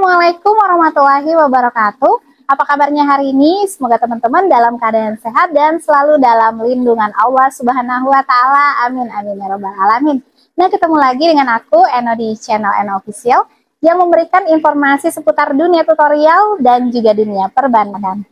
Assalamualaikum warahmatullahi wabarakatuh. Apa kabarnya hari ini? Semoga teman-teman dalam keadaan sehat dan selalu dalam lindungan Allah Subhanahu wa Ta'ala. Amin, amin, ya Rabbal 'Alamin. Nah, ketemu lagi dengan aku, Eno, di Channel Eno Official, yang memberikan informasi seputar dunia tutorial dan juga dunia perbankan.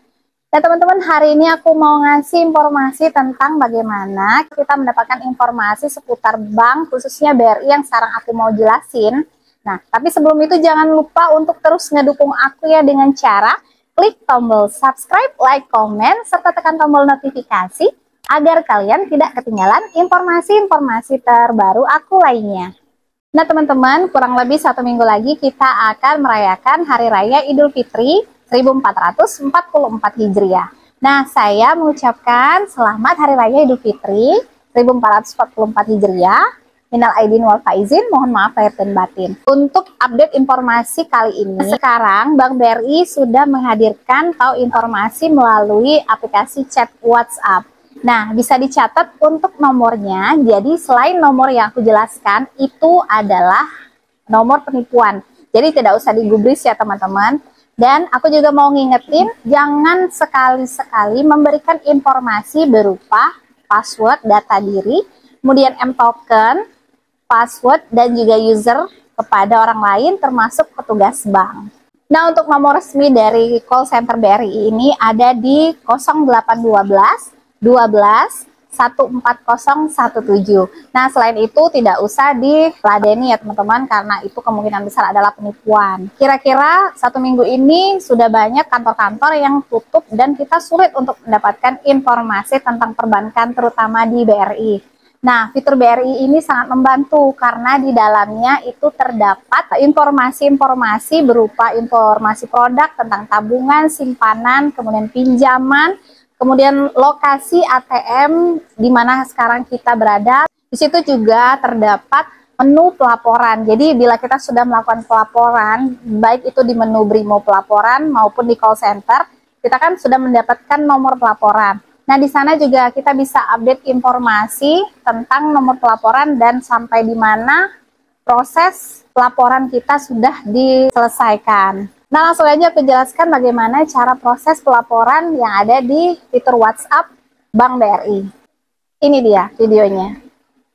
Nah, teman-teman, hari ini aku mau ngasih informasi tentang bagaimana kita mendapatkan informasi seputar bank, khususnya BRI yang sekarang aku mau jelasin. Nah, tapi sebelum itu jangan lupa untuk terus ngedukung aku ya dengan cara klik tombol subscribe, like, komen, serta tekan tombol notifikasi agar kalian tidak ketinggalan informasi-informasi terbaru aku lainnya. Nah, teman-teman, kurang lebih 1 minggu lagi kita akan merayakan Hari Raya Idul Fitri 1444 Hijriah. Nah, saya mengucapkan selamat Hari Raya Idul Fitri 1444 Hijriah. Minal aidin wal faizin, mohon maaf lahir dan batin. Untuk update informasi kali ini, sekarang Bank BRI sudah menghadirkan tahu informasi melalui aplikasi chat WhatsApp. Nah, bisa dicatat untuk nomornya. Jadi selain nomor yang aku jelaskan, itu adalah nomor penipuan. Jadi tidak usah digubris ya teman-teman. Dan aku juga mau ngingetin, jangan sekali-sekali memberikan informasi berupa password, data diri, kemudian M-token, password, dan juga user kepada orang lain termasuk petugas bank. Nah, untuk nomor resmi dari call center BRI ini ada di 0812 12 14017. Nah, selain itu tidak usah diladeni ya teman-teman, karena itu kemungkinan besar adalah penipuan. Kira-kira 1 minggu ini sudah banyak kantor-kantor yang tutup dan kita sulit untuk mendapatkan informasi tentang perbankan terutama di BRI. Nah, fitur BRI ini sangat membantu karena di dalamnya itu terdapat informasi-informasi berupa informasi produk tentang tabungan, simpanan, kemudian pinjaman, kemudian lokasi ATM di mana sekarang kita berada. Di situ juga terdapat menu pelaporan. Jadi, bila kita sudah melakukan pelaporan, baik itu di menu BRImo pelaporan maupun di call center, kita kan sudah mendapatkan nomor pelaporan. Nah, di sana juga kita bisa update informasi tentang nomor pelaporan dan sampai di mana proses pelaporan kita sudah diselesaikan. Nah, langsung aja aku jelaskan bagaimana cara proses pelaporan yang ada di fitur WhatsApp Bank BRI. Ini dia videonya.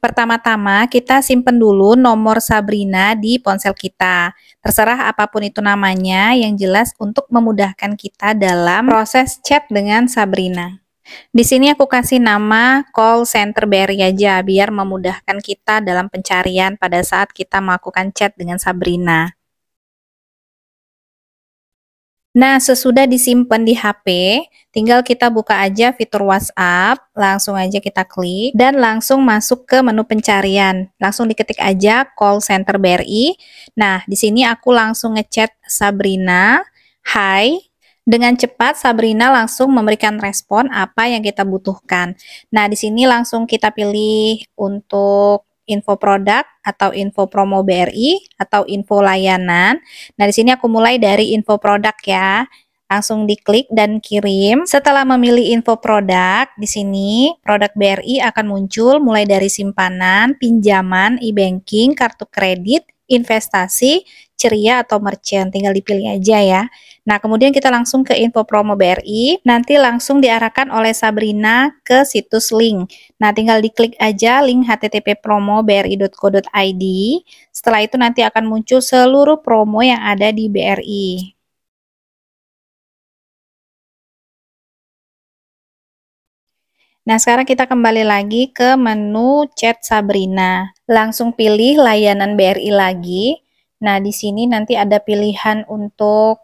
Pertama-tama kita simpen dulu nomor Sabrina di ponsel kita. Terserah apapun itu namanya, yang jelas untuk memudahkan kita dalam proses chat dengan Sabrina. Di sini aku kasih nama call center BRI aja biar memudahkan kita dalam pencarian pada saat kita melakukan chat dengan Sabrina. Nah, sesudah disimpan di HP, tinggal kita buka aja fitur WhatsApp, langsung aja kita klik dan langsung masuk ke menu pencarian. Langsung diketik aja call center BRI. Nah, di sini aku langsung ngechat Sabrina, "Hai." Dengan cepat Sabrina langsung memberikan respon apa yang kita butuhkan. Nah, di sini langsung kita pilih untuk info produk atau info promo BRI atau info layanan. Nah, di sini aku mulai dari info produk ya. Langsung diklik dan kirim. Setelah memilih info produk, di sini produk BRI akan muncul mulai dari simpanan, pinjaman, e-banking, kartu kredit, investasi, ceria atau merchant, tinggal dipilih aja ya. Nah, kemudian kita langsung ke info promo BRI, nanti langsung diarahkan oleh Sabrina ke situs link. Nah, tinggal diklik aja link http://promo.bri.co.id. Setelah itu nanti akan muncul seluruh promo yang ada di BRI. Nah, sekarang kita kembali lagi ke menu chat Sabrina. Langsung pilih layanan BRI lagi. Nah, di sini nanti ada pilihan untuk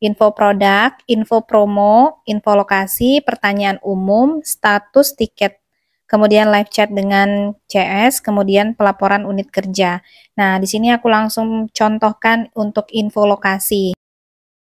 info produk, info promo, info lokasi, pertanyaan umum, status tiket, kemudian live chat dengan CS, kemudian pelaporan unit kerja. Nah, di sini aku langsung contohkan untuk info lokasi.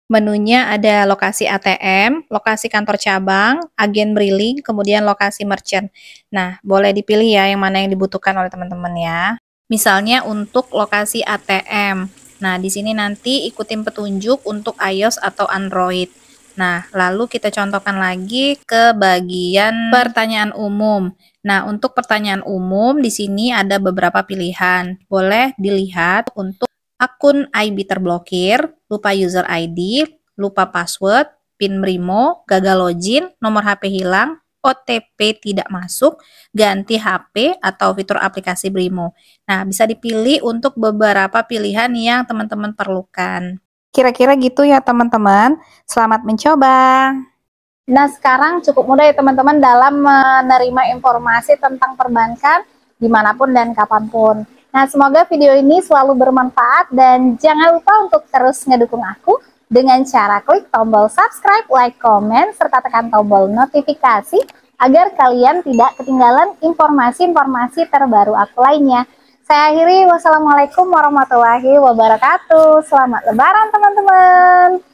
Menunya ada lokasi ATM, lokasi kantor cabang, agen BRILink, kemudian lokasi merchant. Nah, boleh dipilih ya yang mana yang dibutuhkan oleh teman-teman ya. Misalnya untuk lokasi ATM. Nah, di sini nanti ikutin petunjuk untuk iOS atau Android. Nah, lalu kita contohkan lagi ke bagian pertanyaan umum. Nah, untuk pertanyaan umum di sini ada beberapa pilihan. Boleh dilihat untuk akun IB terblokir, lupa user ID, lupa password, PIN Brimo, gagal login, nomor HP hilang, OTP tidak masuk, ganti HP atau fitur aplikasi Brimo. Nah, bisa dipilih untuk beberapa pilihan yang teman-teman perlukan. Kira-kira gitu ya teman-teman. Selamat mencoba. Nah, sekarang cukup mudah ya teman-teman dalam menerima informasi tentang perbankan dimanapun dan kapanpun. Nah, semoga video ini selalu bermanfaat dan jangan lupa untuk terus ngedukung aku dengan cara klik tombol subscribe, like, komen, serta tekan tombol notifikasi agar kalian tidak ketinggalan informasi-informasi terbaru aku lainnya. Saya akhiri, wassalamualaikum warahmatullahi wabarakatuh. Selamat Lebaran teman-teman.